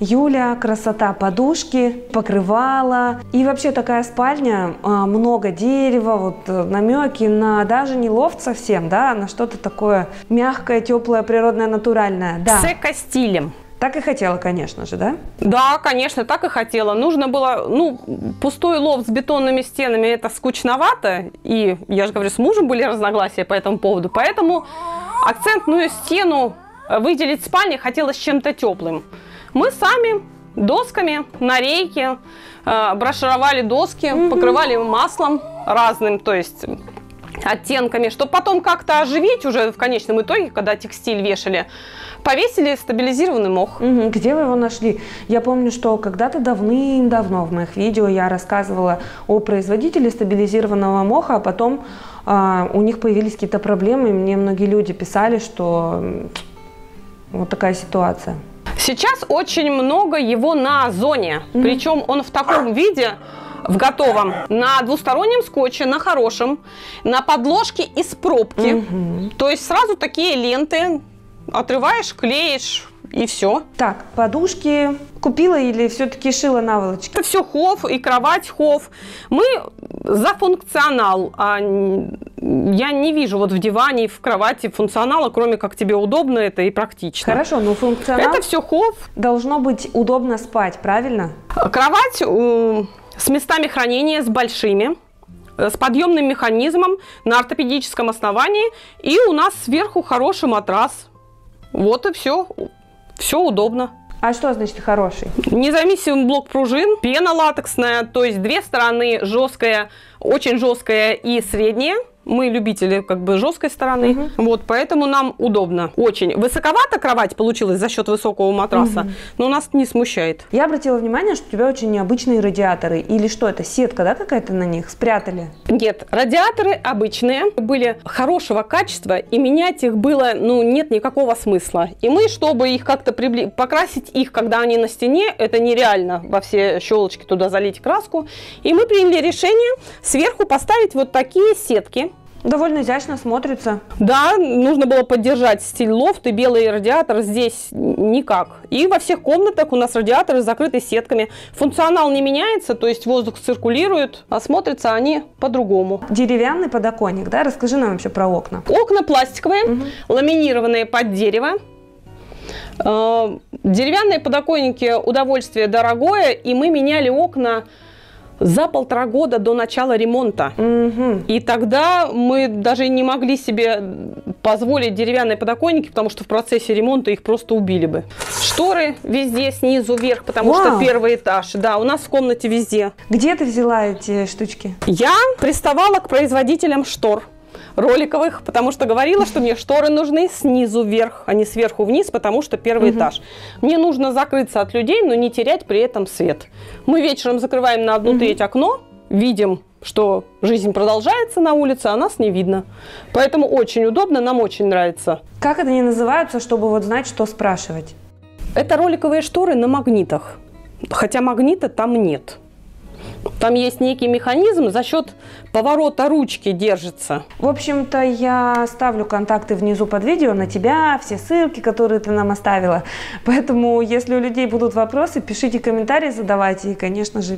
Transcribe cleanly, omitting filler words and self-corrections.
Юля, красота подушки, покрывала. И вообще такая спальня, много дерева, вот намеки на даже не лофт совсем, да, на что-то такое мягкое, теплое, природное, натуральное. Да. С эко-стилем. Так и хотела, конечно же, да? Да, конечно, так и хотела. Нужно было, ну, пустой лофт с бетонными стенами, это скучновато. И, я же говорю, с мужем были разногласия по этому поводу. Поэтому акцентную стену выделить в спальне хотелось чем-то теплым. Мы сами досками на рейке брошировали доски, покрывали маслом разным, то есть оттенками, чтобы потом как-то оживить уже в конечном итоге, когда текстиль вешали. Повесили стабилизированный мох. Где вы его нашли? Я помню, что когда-то давным-давно в моих видео я рассказывала о производителе стабилизированного моха, а потом у них появились какие-то проблемы, и мне многие люди писали, что вот такая ситуация. Сейчас очень много его на озоне, причем он в таком виде, в готовом, на двустороннем скотче, на хорошем, на подложке из пробки, то есть сразу такие ленты, отрываешь, клеишь и все. Так, подушки купила или все-таки шила наволочки? Это все хофф и кровать хофф. Мы за функционал. Я не вижу вот в диване и в кровати функционала, кроме как тебе удобно это и практично. Хорошо, но функционал... Это все хофф. Должно быть удобно спать, правильно? Кровать с местами хранения, с большими, с подъемным механизмом, на ортопедическом основании. И у нас сверху хороший матрас. Вот и все. Все удобно. А что значит хороший? Независимый блок пружин, пена латексная, то есть две стороны, жесткая, очень жесткая и средняя. Мы любители как бы жесткой стороны, вот, поэтому нам удобно. Очень высоковато кровать получилась за счет высокого матраса, но нас не смущает. Я обратила внимание, что у тебя очень необычные радиаторы. Или что это, сетка, да, какая-то на них? Спрятали? Нет, радиаторы обычные, были хорошего качества, и менять их было, ну, нет никакого смысла. И мы, чтобы их как-то покрасить их, когда они на стене, это нереально, во все щелочки туда залить краску. И мы приняли решение сверху поставить вот такие сетки. Довольно изящно смотрится. Да, нужно было поддержать стиль лофт, и белый радиатор здесь никак. И во всех комнатах у нас радиаторы закрыты сетками. Функционал не меняется, то есть воздух циркулирует, а смотрятся они по-другому. Деревянный подоконник, да? Расскажи нам вообще про окна. Окна пластиковые, ламинированные под дерево. Деревянные подоконники удовольствие дорогое, и мы меняли окна за 1,5 года до начала ремонта. И тогда мы даже не могли себе позволить деревянные подоконники, потому что в процессе ремонта их просто убили бы. Шторы везде снизу вверх, потому что первый этаж. Да, у нас в комнате везде. Где ты взяла эти штучки? Я приставала к производителям штор роликовых, потому что говорила, что мне шторы нужны снизу вверх, а не сверху вниз, потому что первый этаж. Мне нужно закрыться от людей, но не терять при этом свет. Мы вечером закрываем на 1/3 окно, видим, что жизнь продолжается на улице, а нас не видно. Поэтому очень удобно, нам очень нравится. Как это они называются, чтобы вот знать, что спрашивать? Это роликовые шторы на магнитах, хотя магнита там нет. Там есть некий механизм, за счет поворота ручки держится. В общем-то, я ставлю контакты внизу под видео на тебя, все ссылки, которые ты нам оставила. Поэтому, если у людей будут вопросы, пишите комментарии, задавайте и, конечно же,